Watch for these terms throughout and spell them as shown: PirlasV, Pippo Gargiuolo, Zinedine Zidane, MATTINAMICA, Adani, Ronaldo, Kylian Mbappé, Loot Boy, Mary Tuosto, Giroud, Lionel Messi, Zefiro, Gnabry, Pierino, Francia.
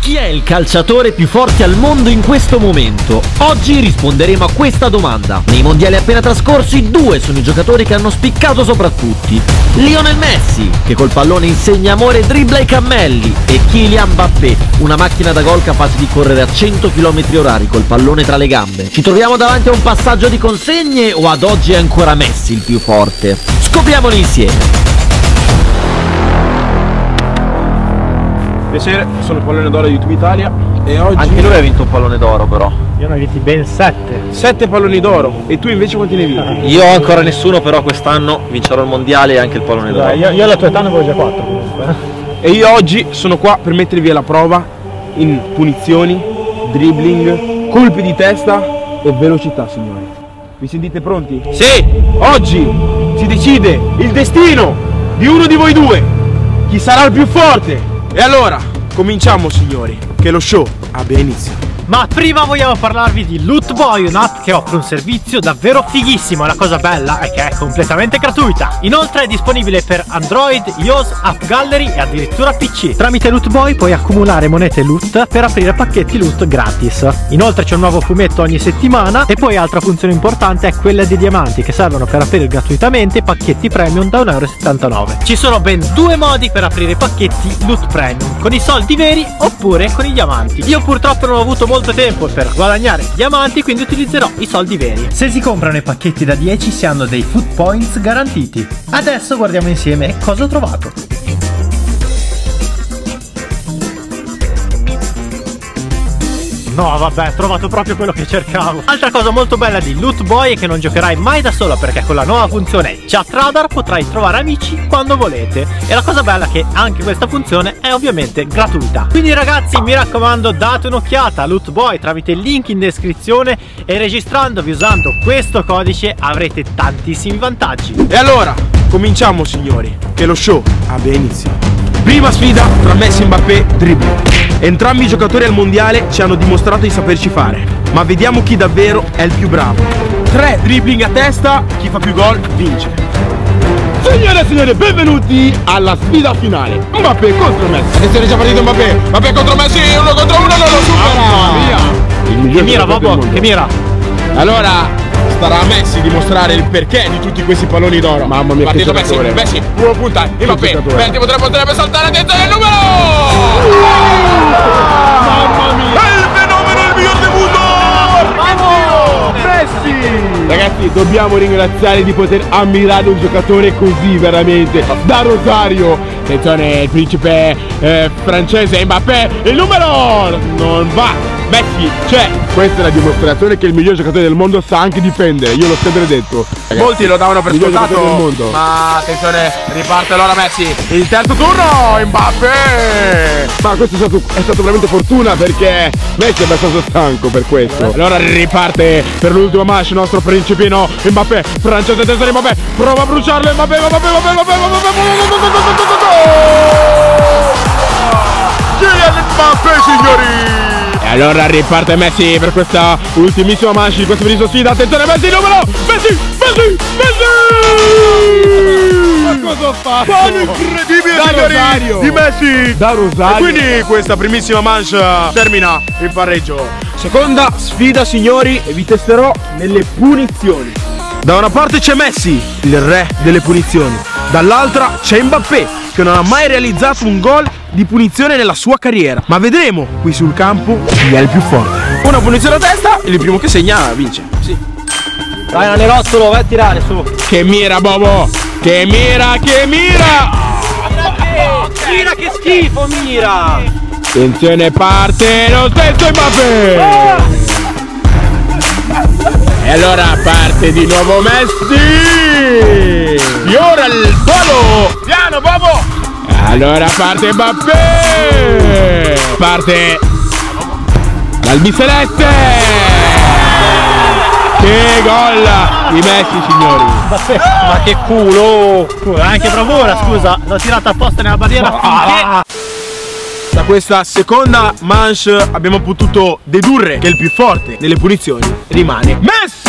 Chi è il calciatore più forte al mondo in questo momento? Oggi risponderemo a questa domanda. Nei mondiali appena trascorsi, due sono i giocatori che hanno spiccato sopra tutti: Lionel Messi, che col pallone insegna amore, dribbla i cammelli, e Kylian Mbappé, una macchina da gol capace di correre a 100 km/h col pallone tra le gambe. Ci troviamo davanti a un passaggio di consegne o ad oggi è ancora Messi il più forte? Scopriamolo insieme. Piacere, sono il pallone d'oro di Tube Italia e oggi... Anche lui ha vinto un pallone d'oro però. Io ne ho vinti ben 7. 7 palloni d'oro, e tu invece quanti ne vinti? Io ancora nessuno, però quest'anno vincerò il mondiale e anche il pallone d'oro. Io alla tua età ne avevo già 4 comunque. E io oggi sono qua per mettervi alla prova in punizioni, dribbling, colpi di testa e velocità, signori. Vi sentite pronti? Sì! Oggi si decide il destino di uno di voi due. Chi sarà il più forte? E allora, cominciamo signori, che lo show abbia inizio. Ma prima vogliamo parlarvi di Loot Boy, un'app che offre un servizio davvero fighissimo. La cosa bella è che è completamente gratuita. Inoltre è disponibile per Android, iOS, App Gallery e addirittura PC. Tramite Loot Boy puoi accumulare monete loot per aprire pacchetti loot gratis. Inoltre c'è un nuovo fumetto ogni settimana. E poi altra funzione importante è quella dei diamanti, che servono per aprire gratuitamente i pacchetti premium da €1,79. Ci sono ben due modi per aprire i pacchetti loot premium: con i soldi veri oppure con i diamanti. Io purtroppo non ho avuto molto tempo per guadagnare diamanti, quindi utilizzerò i soldi veri. Se si comprano i pacchetti da 10 si hanno dei food points garantiti. Adesso guardiamo insieme cosa ho trovato. No vabbè, ho trovato proprio quello che cercavo. Altra cosa molto bella di Loot Boy è che non giocherai mai da solo, perché con la nuova funzione Chat Radar potrai trovare amici quando volete. E la cosa bella è che anche questa funzione è ovviamente gratuita. Quindi ragazzi, mi raccomando, date un'occhiata a Loot Boy tramite il link in descrizione, e registrandovi usando questo codice avrete tantissimi vantaggi. E allora, cominciamo signori, che lo show abbia inizio. Prima sfida tra Messi e Mbappé, dribbling. Entrambi i giocatori al mondiale ci hanno dimostrato di saperci fare, ma vediamo chi davvero è il più bravo. 3 dribbling a testa, chi fa più gol vince. Signore e signori, benvenuti alla sfida finale. Mbappé contro Messi. Attenzione, già partito Mbappé. Mbappé contro Messi, 1 contro 1, non lo supera. Via. Che mira, Bobo, che mira. Allora starà a Messi dimostrare il perché di tutti questi palloni d'oro. Mamma mia, partito Messi, Messi, uno punta, Mbappé, Messi potrebbe saltare, attenzione, il numero! Mamma mia! È il fenomeno, il miglior debutto! Messi! Ragazzi, dobbiamo ringraziare di poter ammirare un giocatore così, veramente, da Rosario. Attenzione, il principe francese Mbappé, il numero non va! Messi, c'è! Questa è la dimostrazione che il miglior giocatore del mondo sa anche difendere, io l'ho sempre detto. Ragazzi, molti lo davano per scontato, ma attenzione, riparte allora Messi. Il terzo turno, Mbappé! Ma questo è stato veramente fortuna, perché Messi è abbastanza stanco per questo. Allora riparte per l'ultima manche il nostro principino Mbappé, francese testa di Mbappé, prova a bruciarlo Mbappé! Kylian Mbappé, signori! Allora riparte Messi per questa ultimissima manche di questo bellissimo sfida. Attenzione Messi, numero! Messi! Messi! Messi! Ma cosa ho fatto? Palo incredibile di Messi! Da Rosario! E quindi questa primissima manche termina il pareggio. Seconda sfida signori, e vi testerò nelle punizioni. Da una parte c'è Messi, il re delle punizioni. Dall'altra c'è Mbappé, che non ha mai realizzato un gol di punizione nella sua carriera, ma vedremo qui sul campo chi è il più forte. Una punizione a testa e il primo che segna vince. Sì. Dai Nanerottolo, vai a tirare su. Che mira Bobo! Che mira, che mira! Mira che schifo, mira! Attenzione, parte lo stesso Mbappé! E allora parte di nuovo Messi! E ora il volo! Piano Bobo! Allora parte Mbappé! Parte l'albiceleste! Che gol di Messi signori! Ma che culo! Anche bravura, scusa, l'ho tirata apposta nella barriera finché... Da questa seconda manche abbiamo potuto dedurre che il più forte nelle punizioni rimane Messi!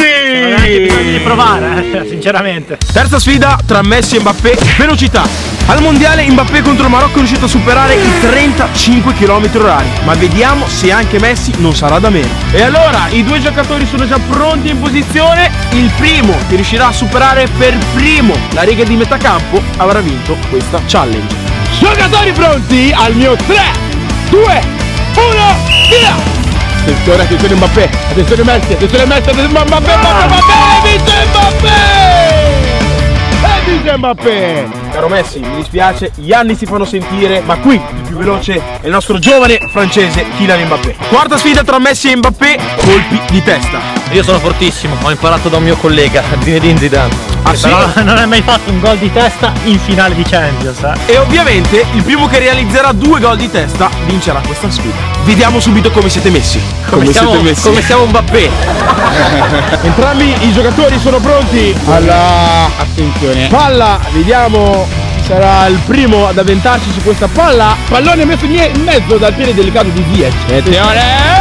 Anche bisogna provare, sinceramente. Terza sfida tra Messi e Mbappé, velocità. Al mondiale Mbappé contro il Marocco è riuscito a superare i 35 km/h, ma vediamo se anche Messi non sarà da meno. E allora i due giocatori sono già pronti in posizione. Il primo che riuscirà a superare per primo la riga di metà campo avrà vinto questa challenge. Giocatori pronti al mio 3, 2, 1, via! Attenzione Mbappé, attenzione Messi, Mbappé, vince Mbappé! E vince Mbappé! Caro Messi, mi dispiace, gli anni si fanno sentire, ma qui il più veloce è il nostro giovane francese Kylian Mbappé. Quarta sfida tra Messi e Mbappé, colpi di testa. Io sono fortissimo, ho imparato da un mio collega, Zinedine Zidane. Ah, sì? Però non hai mai fatto un gol di testa in finale di Champions, eh? E ovviamente il primo che realizzerà 2 gol di testa vincerà questa sfida. Vediamo subito come siete messi. Come siamo Mbappé. Entrambi i giocatori sono pronti. Alla attenzione. Palla, vediamo. Sarà il primo ad avventarci su questa palla. Pallone messo in mezzo dal piede delicato di Diez. Attenzione!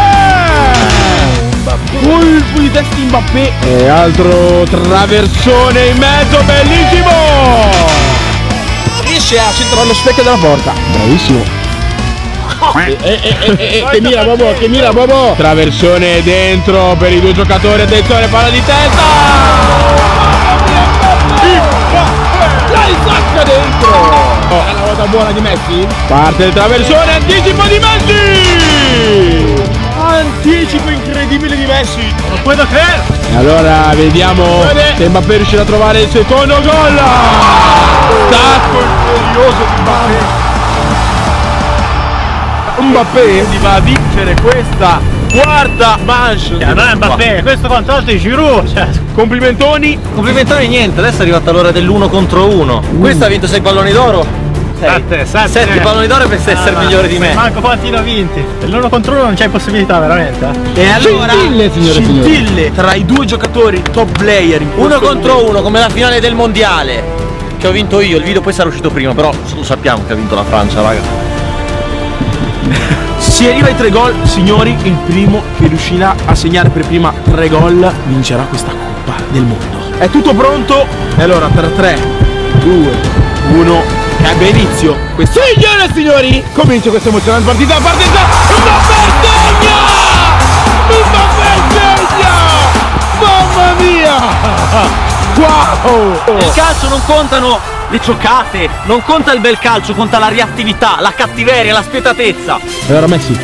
Colpo di testa di Mbappé e altro traversone in mezzo, bellissimo! Riesce a centrare lo specchio della porta, bravissimo! Che mira Bobo, che mira Bobo! Traversone dentro per i due giocatori, attenzione, palla di testa! La sacca dentro! Oh, è una volta buona di Messi! Parte il traversone, anticipo di Messi! Anticipo incredibile di Messi, non puedo credere. E allora vediamo se Mbappé riuscirà a trovare il secondo gol. Tacco imperioso di Mbappé. Mbappé si va a vincere questa quarta manche. Non è Mbappé, questo quant'altro è Giroud. Cioè. Complimentoni. Complimentoni niente, adesso è arrivata l'ora dell'1 contro 1. Questa ha vinto 6 palloni d'oro. 7 palloni d'oro pensa essere migliore di me. Manco quanti ne ho vinti. L'uno contro uno non c'è possibilità veramente. E allora scintille tra i due giocatori top player. 1 contro 1 come la finale del mondiale che ho vinto io. Il video poi sarà uscito prima, però lo sappiamo che ha vinto la Francia, raga. Si arriva ai 3 gol, signori. Il primo che riuscirà a segnare per prima 3 gol vincerà questa Coppa del Mondo. È tutto pronto? E allora tra 3, 2, 1. Che abbia inizio questo. Signore e signori, comincia questa emozionante partita. Mbappé segna! Mamma mia! Wow! Nel calcio non contano le giocate, non conta il bel calcio, conta la reattività, la cattiveria, la spietatezza. Allora Messi,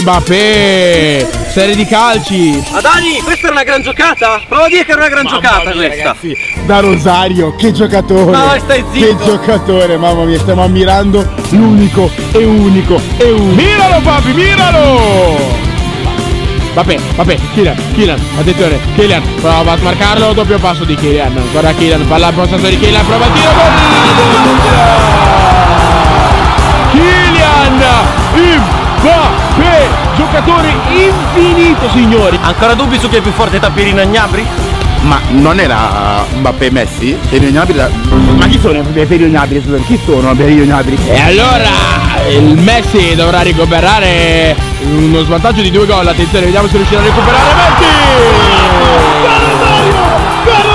Mbappé! Serie di calci. Adani, questa è una gran giocata? Prova a dire che è una gran giocata questa. Ragazzi, da Rosario, che giocatore! No, stai zitto! Che giocatore, mamma mia, stiamo ammirando l'unico e unico e unico. Miralo papi, miralo! Vabbè, Kylian, attenzione, Kylian, prova a marcarlo, doppio passo di Kylian, ancora Kylian, palla al possesso di Kylian, prova a tiro, Kylian Mbappé, giocatore infinito, signori. Ancora dubbi su chi è più forte, Tapirino e Gnabry? Ma non era Mbappé Messi? Ma chi sono Perio Gnabry? Chi sono Perio Gnabry? E allora il Messi dovrà recuperare uno svantaggio di 2 gol. Attenzione, vediamo se riuscirà a recuperare Messi.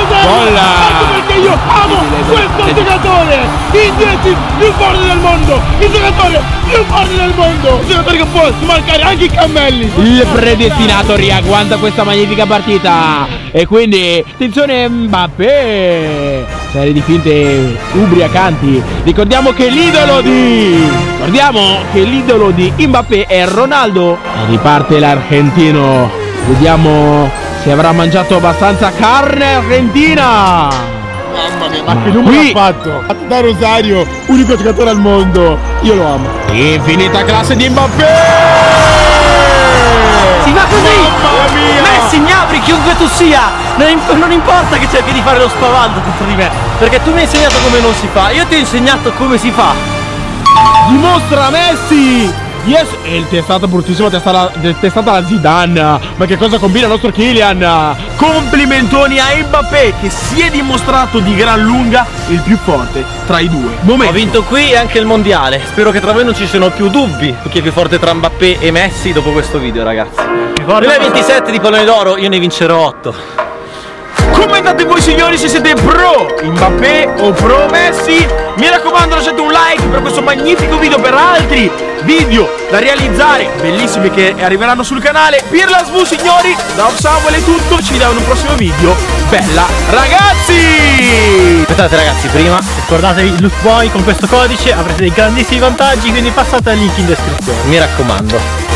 Gol! Ecco perché io amo questo giocatore. Il 10 più forte del mondo. Il giocatore più forte del mondo. Il giocatore che può smarcare anche i cammelli. Il predestinato riagguanta questa magnifica partita. E quindi attenzione Mbappé. Serie di finte ubriacanti. Ricordiamo che l'idolo di Mbappé è Ronaldo. E riparte l'argentino. Vediamo se avrà mangiato abbastanza carne argentina. Mamma mia, ma che numero ha fatto? Da Rosario, unico giocatore al mondo. Io lo amo. Infinita classe di Mbappé. Si va così. Messi, Gnabry, chiunque tu sia, non importa che cerchi di fare lo spavaldo contro di me, perché tu mi hai insegnato come non si fa, io ti ho insegnato come si fa. Dimostra Messi Yes. E il testato bruttissimo, testata alla Zidane. Ma che cosa combina il nostro Kylian? Complimentoni a Mbappé, che si è dimostrato di gran lunga il più forte tra i due. Momento. Ho vinto qui anche il mondiale. Spero che tra voi non ci siano più dubbi su chi è più forte tra Mbappé e Messi dopo questo video, ragazzi. Ne hai 27 di palloni d'oro, io ne vincerò 8. Commentate voi signori se siete pro Mbappé o pro Messi. Mi raccomando, lasciate un like per questo magnifico video, per altri video da realizzare bellissimi che arriveranno sul canale. PirlasV signori, da Samuel è tutto, ci vediamo in un prossimo video. Bella ragazzi! Aspettate ragazzi, prima ricordatevi Loot Boy, con questo codice avrete dei grandissimi vantaggi, quindi passate al link in descrizione. Mi raccomando.